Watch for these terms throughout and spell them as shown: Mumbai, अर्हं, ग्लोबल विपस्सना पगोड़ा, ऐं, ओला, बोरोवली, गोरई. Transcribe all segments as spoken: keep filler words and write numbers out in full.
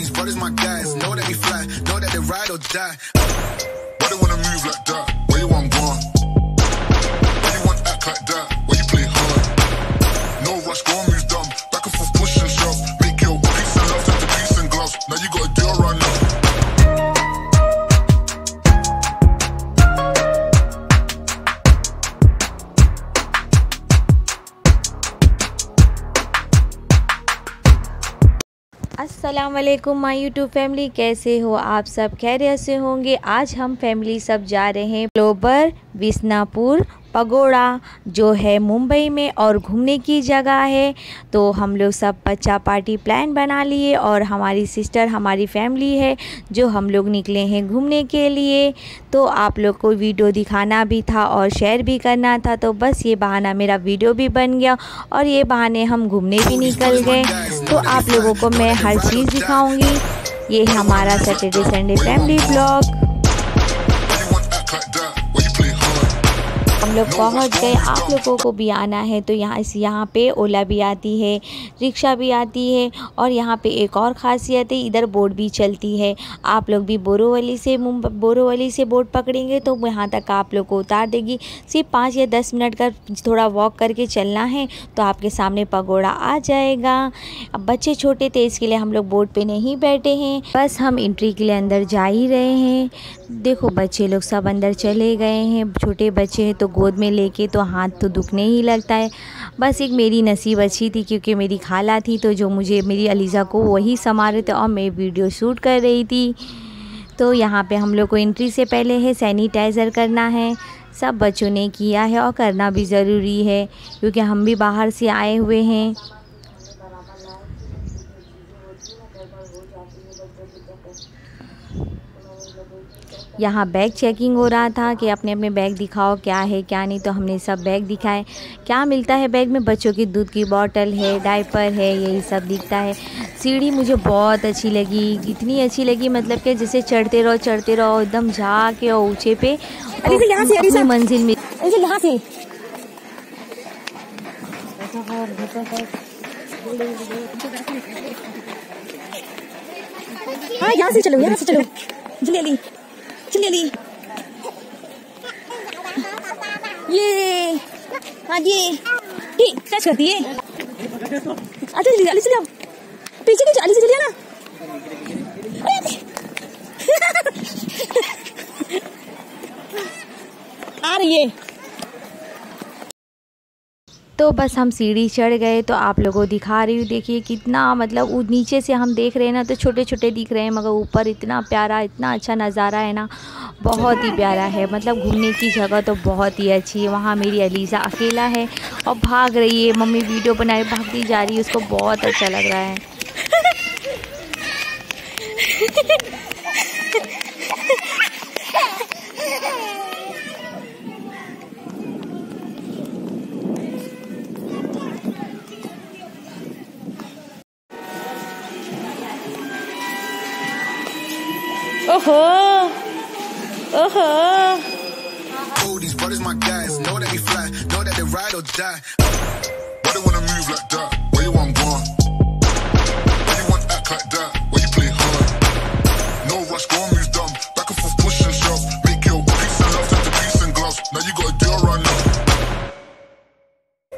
these brothers my guys. Know that we fly, know that they ride or die. Why they wanna move like that? Where you want gone? Why you want act like that? Where you play hard? No rush, go on, move dumb. Back and forth, push and shove. Make your peace and love, take the peace and gloves. Now you gotta do it right now. अस्सलामुअलैकुम my YouTube family, कैसे हो आप सब? खैरियत से होंगे। आज हम फैमिली सब जा रहे हैं ग्लोबल विपस्सना पगोड़ा जो है मुंबई में, और घूमने की जगह है। तो हम लोग सब बच्चा पार्टी प्लान बना लिए और हमारी सिस्टर हमारी फैमिली है जो हम लोग निकले हैं घूमने के लिए। तो आप लोग को वीडियो दिखाना भी था और शेयर भी करना था, तो बस ये बहाना मेरा वीडियो भी बन गया और ये बहाने हम घूमने भी निकल गए। तो आप लोगों को मैं हर चीज़ दिखाऊँगी। ये हमारा सैटरडे संडे फैमिली ब्लॉग। हम लोग पहुँच गए। आप लोगों को भी आना है तो यहाँ इस यहाँ पे ओला भी आती है, रिक्शा भी आती है, और यहाँ पे एक और ख़ासियत है, इधर बोट भी चलती है। आप लोग भी बोरोवली से मुंबई बोरोवली से बोट पकड़ेंगे तो यहाँ तक आप लोग को उतार देगी। सिर्फ पाँच या दस मिनट का थोड़ा वॉक करके चलना है तो आपके सामने पगोड़ा आ जाएगा। अब बच्चे छोटे थे इसके लिए हम लोग बोट पर नहीं बैठे हैं, बस हम एंट्री के लिए अंदर जा ही रहे हैं। देखो बच्चे लोग सब अंदर चले गए हैं। छोटे बच्चे हैं तो गोद में लेके तो हाथ तो दुखने ही लगता है। बस एक मेरी नसीब अच्छी थी क्योंकि मेरी खाला थी तो जो मुझे मेरी अलीज़ा को वही संभाल रहे थे और मैं वीडियो शूट कर रही थी। तो यहाँ पे हम लोग को एंट्री से पहले है सैनिटाइज़र करना है। सब बच्चों ने किया है और करना भी ज़रूरी है क्योंकि हम भी बाहर से आए हुए हैं। यहाँ बैग चेकिंग हो रहा था कि अपने अपने बैग दिखाओ क्या है क्या नहीं, तो हमने सब बैग दिखाए। क्या मिलता है बैग में? बच्चों की दूध की बॉटल है, डायपर है, यही सब दिखता है। सीढ़ी मुझे बहुत अच्छी लगी, इतनी अच्छी लगी मतलब कि जैसे चढ़ते रहो चढ़ते रहो एकदम झाके और ऊँचे पे अपनी मंजिल में। यहाँ से चलो यहाँ से चलो जल्दी चलिए। ये आगे ठीक टच करती है। अच्छा जल्दी जल्दी से जाओ, पीछे पीछे जल्दी से चलिए ना। आ रही है। तो बस हम सीढ़ी चढ़ गए। तो आप लोगों को दिखा रही हूँ, देखिए कितना मतलब नीचे से हम देख रहे हैं ना तो छोटे छोटे दिख रहे हैं, मगर ऊपर इतना प्यारा इतना अच्छा नज़ारा है ना, बहुत ही प्यारा है। मतलब घूमने की जगह तो बहुत ही अच्छी है। वहाँ मेरी अलीज़ा अकेला है और भाग रही है, मम्मी वीडियो बनाए भागती जा रही है, उसको बहुत अच्छा लग रहा है। ओहो ओहो these brothers my guys, know that we fly, know that they ride or die. Why they wanna move like that? Where you want gone? Why you want act like that? Where you play hard? No rush, go on, move dumb. Back and forth, push and shove. Make your peace and love, take the peace and gloves. Now you gotta do it right now.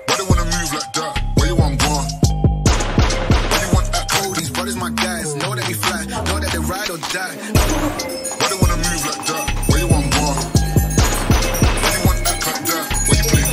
Why they wanna move like that? Where you want gone? Why you want act like that? These brothers my guys, know that we fly, know that they ride or die. Where you want gone? Where you want act like that? Where you play hard?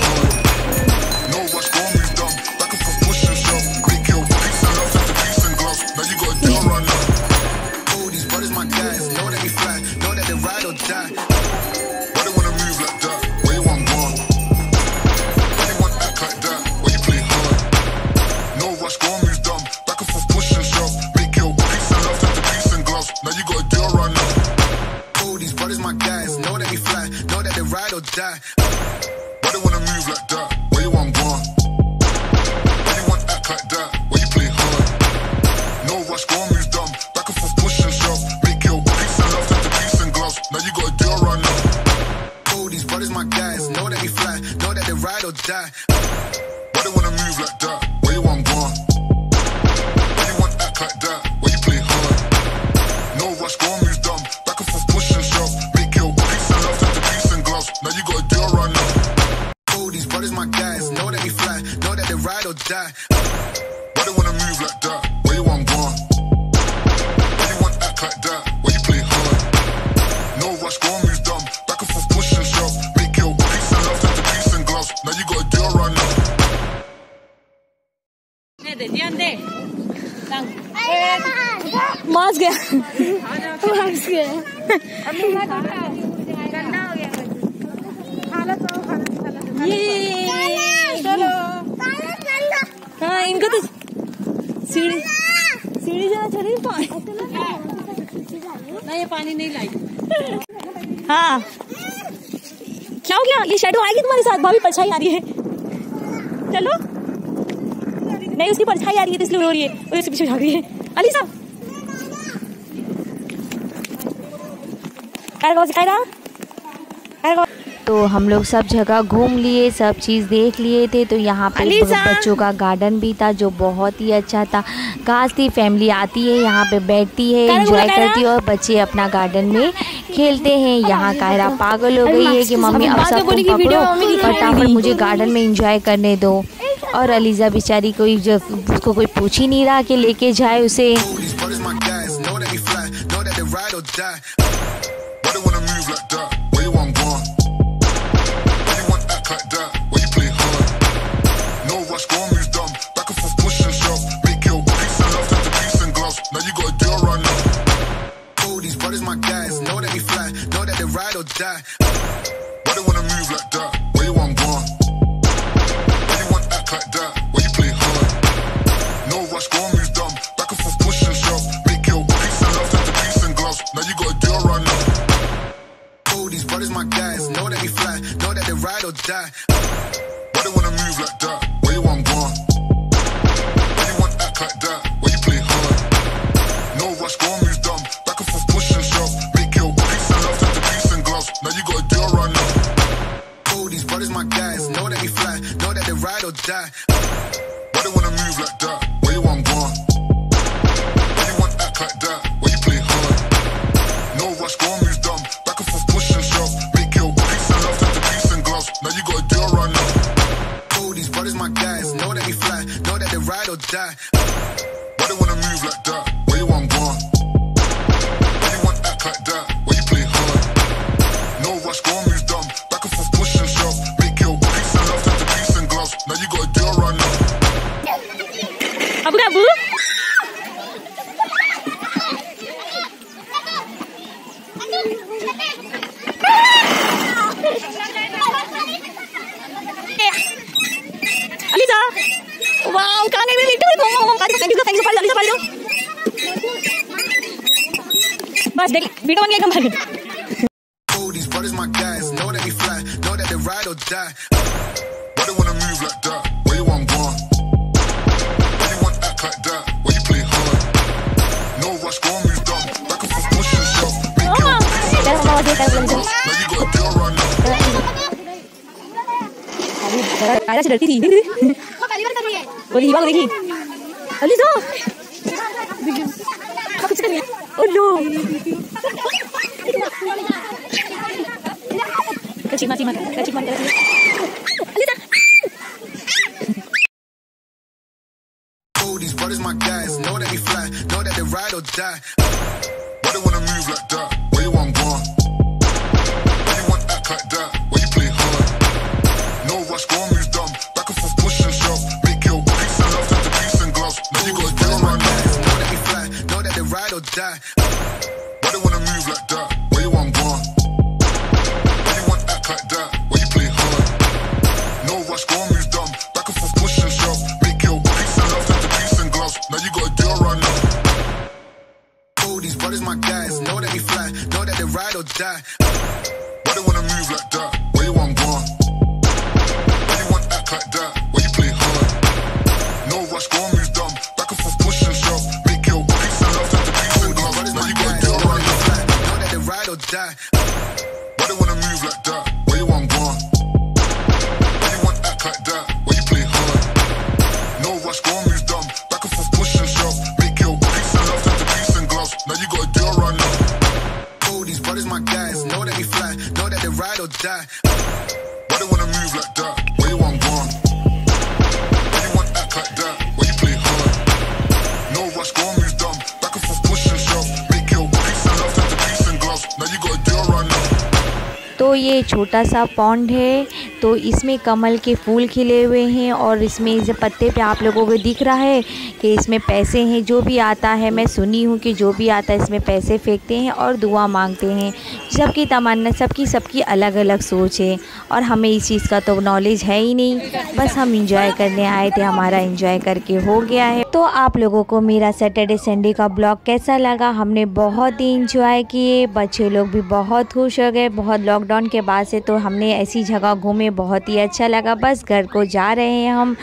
मास गया मास गया गन्ना हो गया खाला तो खाला ये चलो हाँ इनको तो सीढ़ी सीढ़ी जाना चली पानी नहीं ये पानी नहीं लाई हाँ क्या हो गया ये शेडो आएगी तुम्हारे साथ भाभी परछाई आ रही है चलो नहीं उसकी परछाई आ रही है इसलिए रो रही है और इसके पीछे भाग रही है अली साहब तो हम लोग सब जगह घूम लिए सब चीज़ देख लिए थे। तो यहाँ पे बच्चों का गार्डन भी था जो बहुत ही अच्छा था। खास थी फैमिली आती है यहाँ पे बैठती है एंजॉय करती है और बच्चे अपना गार्डन में खेलते हैं। यहाँ कायरा पागल हो गई है कि मम्मी अब सब तुम पकड़ो फटाफट मुझे गार्डन में एंजॉय करने दो। और अलीज़ा बेचारी कोई जब उसको कोई पूछ ही नहीं रहा कि लेके जाए उसे। बस देख वीडियो में एकदम भाग Oh these brothers my guys know that we fly know that they ride or die But they wanna move like that where you want gone Where you want act like that where you play hard No rush go move down back and forth push yourself Make your face That's how I do that when you got a deal right now अरे कायरा से डरती थी वो पहली बार कर रही है बोली हिबा को देखी अली तो अब कुछ नहीं उल्लू कच्ची माची मत कच्ची मत अलीजा Oh these brothers my guys know that we fly know that they ride or die But they wanna move like that where you want gone Where you want act like that where you play hard No rush go on move dumb back and forth push yourself Make your peace and love into peace and gloves Now you gotta do my guys know that we fly know that they ride or die तो ये छोटा सा pond है तो इसमें कमल के फूल खिले हुए हैं और इसमें इस पत्ते पे आप लोगों को दिख रहा है कि इसमें पैसे हैं, जो भी आता है, मैं सुनी हूँ कि जो भी आता है इसमें पैसे फेंकते हैं और दुआ मांगते हैं। सबकी तमन्ना, सबकी सबकी अलग अलग सोच है और हमें इस चीज़ का तो नॉलेज है ही नहीं। बस हम इंजॉय करने आए थे, हमारा इंजॉय करके हो गया है। तो आप लोगों को मेरा सैटरडे संडे का ब्लॉग कैसा लगा? हमने बहुत ही इंजॉय किए, बच्चे लोग भी बहुत खुश हो गए। बहुत लॉकडाउन के बाद से तो हमने ऐसी जगह घूमे, बहुत ही अच्छा लगा। बस घर को जा रहे हैं हम।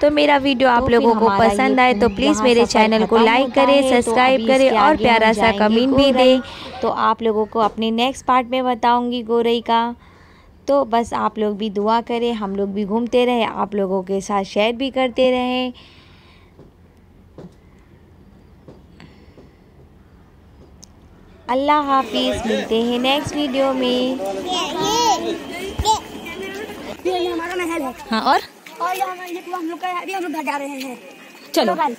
तो मेरा वीडियो आप लोगों को पसंद आए तो प्लीज़ मेरे चैनल को लाइक करें, सब्सक्राइब करें और प्यारा सा कमेंट भी दें। तो आप लोगों को अपने नेक्स्ट पार्ट में बताऊंगी गोरई का। तो बस आप लोग भी दुआ करें, हम लोग भी घूमते रहे, आप लोगों के साथ शेयर भी करते रहें। अल्लाह हाफिज़, मिलते हैं नेक्स्ट वीडियो में। ये हमारा महल है। हाँ, और और ये हम लोग हम लोग घर जा रहे हैं। चलो।